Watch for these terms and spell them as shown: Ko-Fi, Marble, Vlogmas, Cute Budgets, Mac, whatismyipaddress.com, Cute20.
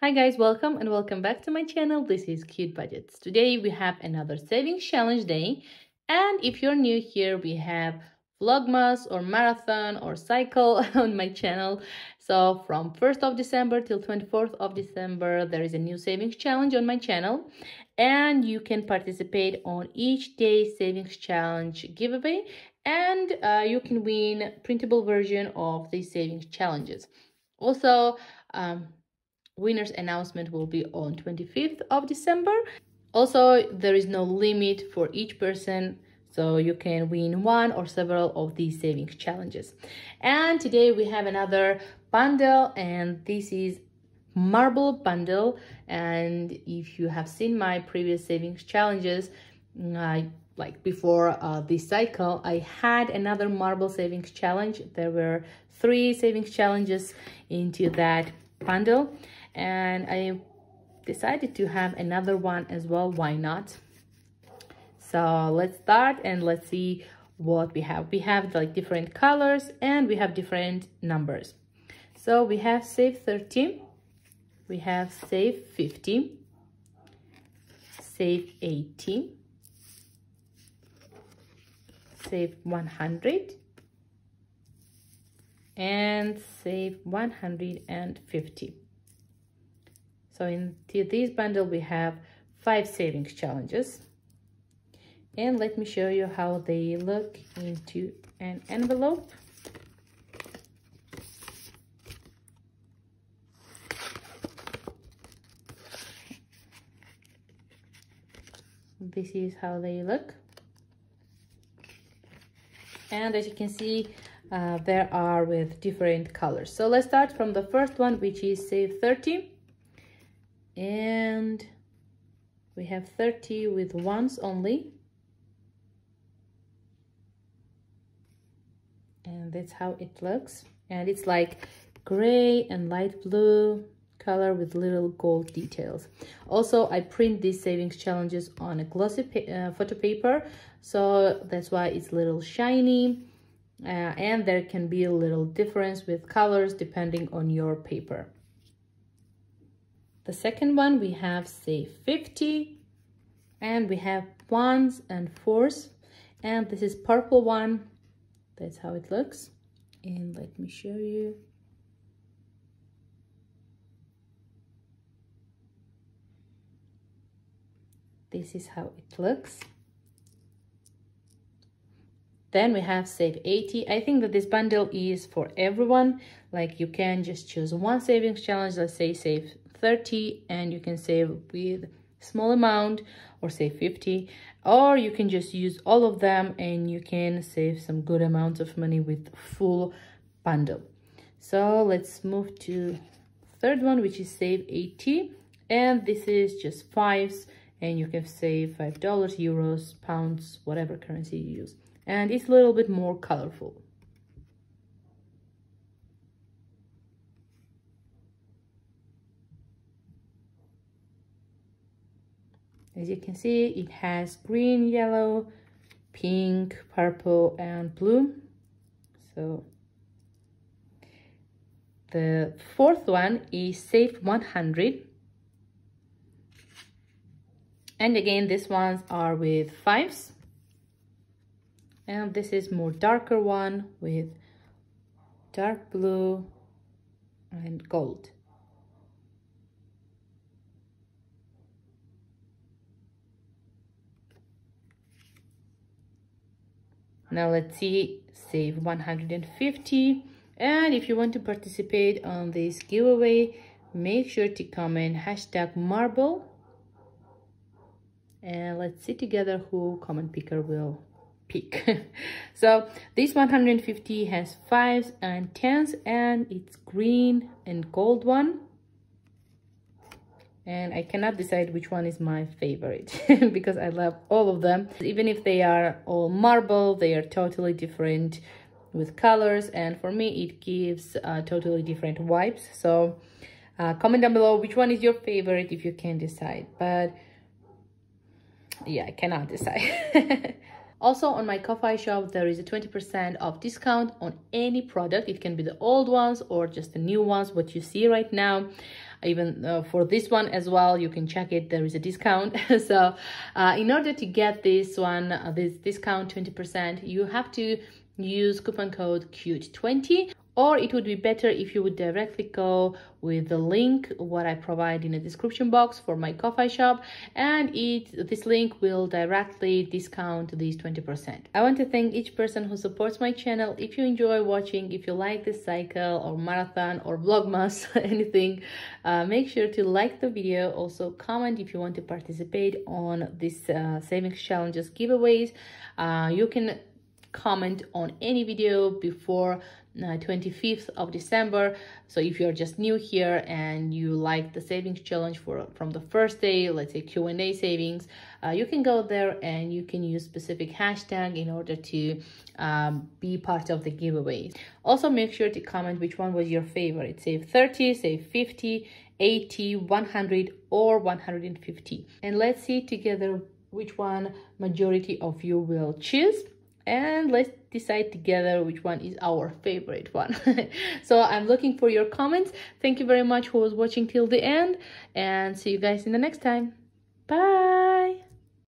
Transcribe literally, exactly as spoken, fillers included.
Hi guys, welcome and welcome back to my channel. This is Cute Budgets. Today we have another savings challenge day, and if you're new here, we have Vlogmas or marathon or cycle on my channel. So from first of December till twenty-fourth of December there is a new savings challenge on my channel, and you can participate on each day savings challenge giveaway, and uh, you can win printable version of the savings challenges. Also, um, winners announcement will be on twenty-fifth of December. Also, there is no limit for each person, so you can win one or several of these savings challenges. And today we have another bundle, and this is Marble bundle. And if you have seen my previous savings challenges, I, like before uh, this cycle, I had another Marble savings challenge. There were three savings challenges into that bundle, and I decided to have another one as well. Why not? So let's start and let's see what we have. We have like different colors and we have different numbers. So we have save thirty, we have save fifty, save eighty, save one hundred, and save one hundred fifty. So in this bundle we have five savings challenges. And let me show you how they look into an envelope. This is how they look. And as you can see, uh, there are with different colors. So let's start from the first one, which is save thirty. And we have thirty with ones only. And that's how it looks, and it's like gray and light blue color with little gold details. Also, I print these savings challenges on a glossy pa uh, photo paper, so that's why it's little shiny, uh, and there can be a little difference with colors depending on your paper. The second one, we have save fifty, and we have ones and fours, and this is purple one. That's how it looks, and let me show you. This is how it looks. Then we have save eighty. I think that this bundle is for everyone. Like, you can just choose one savings challenge, let's say save thirty, and you can save with small amount, or save fifty, or you can just use all of them and you can save some good amounts of money with full bundle. So let's move to third one, which is save eighty, and this is just fives, and you can save five dollars, euros, pounds, whatever currency you use, and it's a little bit more colorful. As you can see, it has green, yellow, pink, purple, and blue. So the fourth one is save one hundred. And again, these ones are with fives. And this is more darker one with dark blue and gold. Now let's see, save one hundred fifty. And if you want to participate on this giveaway, make sure to comment hashtag Marble. And let's see together who comment picker will pick. So this one hundred fifty has fives and tens, and it's green and gold one. And I cannot decide which one is my favorite because I love all of them. Even if they are all marble, they are totally different with colors, and for me it gives uh, totally different vibes. So uh, comment down below which one is your favorite if you can decide. But yeah, I cannot decide. Also, on my Ko-Fi shop, there is a twenty percent off discount on any product. It can be the old ones or just the new ones, what you see right now. even uh, for this one as well. You can check it, there is a discount. So uh, in order to get this one, uh, this discount twenty percent, you have to use coupon code cute twenty, or it would be better if you would directly go with the link what I provide in the description box for my Ko-Fi shop, and it this link will directly discount these twenty percent. I want to thank each person who supports my channel. If you enjoy watching, if you like this cycle or marathon or Vlogmas, anything, uh, make sure to like the video. Also comment if you want to participate on this uh, savings challenges giveaways. Uh, you can comment on any video before uh, twenty-fifth of December. So if you're just new here and you like the savings challenge for from the first day, let's say Q and A savings, uh, you can go there and you can use specific hashtag in order to um, be part of the giveaway. Also make sure to comment which one was your favorite. Save thirty, save fifty, eighty, one hundred, or one hundred fifty, and let's see together which one majority of you will choose. And let's decide together which one is our favorite one. So I'm looking for your comments. Thank you very much for watching till the end, and see you guys in the next time. Bye.